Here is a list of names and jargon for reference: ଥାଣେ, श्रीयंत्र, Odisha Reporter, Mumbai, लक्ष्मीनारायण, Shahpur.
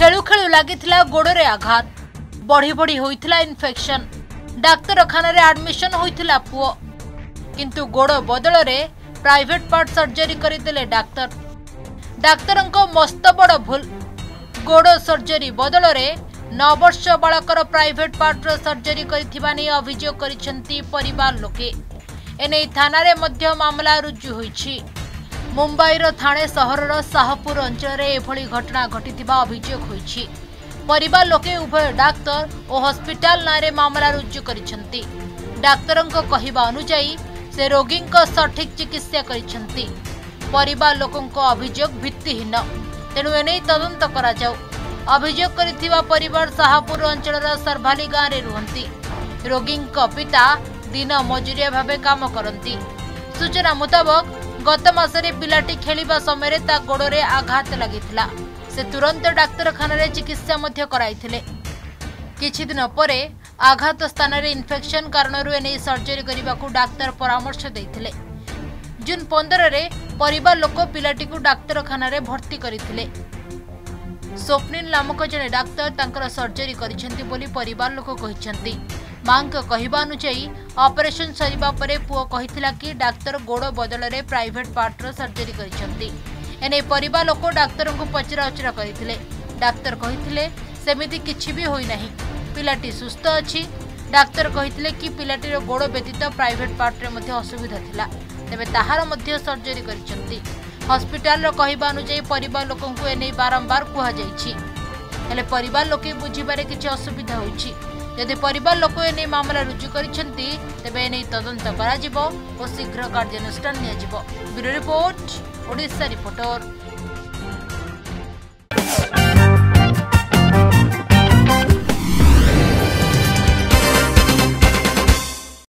खेलु खेलु लागिथिला गोड़रे आघात बढ़ी बढ़ी होइथिला इन्फेक्शन डाक्तरखाना आडमिशन होइथिला पुओ किंतु गोड़ बदल रे प्राइवेट पार्ट सर्जरी करिदेले डाक्तर डाक्तरंको मस्त बड़ भूल गोड़ सर्जरी बदल रे 9 वर्ष बालकर प्राइवेट पार्टर सर्जरी करिथिबा नै अभियोग करिसेंती परिवार लोके एने थाना रे मध्य मामला रुजु होईछि। मुंबई रो थाने सहरर शाहपुर अंचल रे एभली घटना घटिथिबा अभियोग होईछि। परिवार लोके उभय डाक्तर ओ हॉस्पिटल नारे मामला रुजु करिसेंती। डाक्तरंको कहिबा अनुसार से रोगींको सठिक चिकित्सा करिसेंती। परिवार लोकंको अभियोग भित्तिहीन तेणु एने तदंत करा जाऊ। अभियोग करिथिबा परिवार शाहपुर अंचलर सरभाली गाँव में रुहंती। रोगींको पिता दिन मजुरिया भावे काम करती। सूचना मुताबक गत मासरे पिलाटी खेलिबा समय ता गोड़े आघात लागिथिला। से तुरंत डाक्तरखाना रे चिकित्सा मध्य कराइथिले। किछि दिन परे आघात स्थान रे इन्फेक्शन कारणरू एने सर्जरी करिबाकू डाक्तर परामर्श दैथिले। जून 15 रे परिवार लोक पिलाटी को डाक्तरखाना रे भर्ती करिथिले। स्वप्निल नामक जड़े डाक्तर तांकर सर्जरी करिसेंती बोली परिवार लोक कहिसेंती। मां को कहिबा अनुसार ऑपरेशन सरिबा परे पुओ कहिथिला कि डाक्तर गोड़ बदल रे प्राइवेट पार्टर सर्जरी करिसेंती। एने परिवार लोक डाक्तर को पचराउचरा करिथिले। डाक्तर कहिथिले सेमिति किछि भी होई नाही, पिलाटी सुस्थ अछि। डाक्तर कहिथिले कि पिलाटीर गोड़ व्यतीत प्राइवेट पार्टर मध्ये असुविधा थिला, तबे ताहार मध्ये सर्जरी करिसेंती। हॉस्पिटल कहवा अनुसार परिवार लोक एने बारंबार कहले परिवार लोके बुझीबारे किसी असुविधा होइछि। यदि परिवार लोक एने मामला रुजु करिसेंती तबे एने तदंत करा जिवो ओ शीघ्र कार्यानुष्ठान निया जिवो। Bureau report, Odisha reporter.